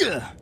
Ugh.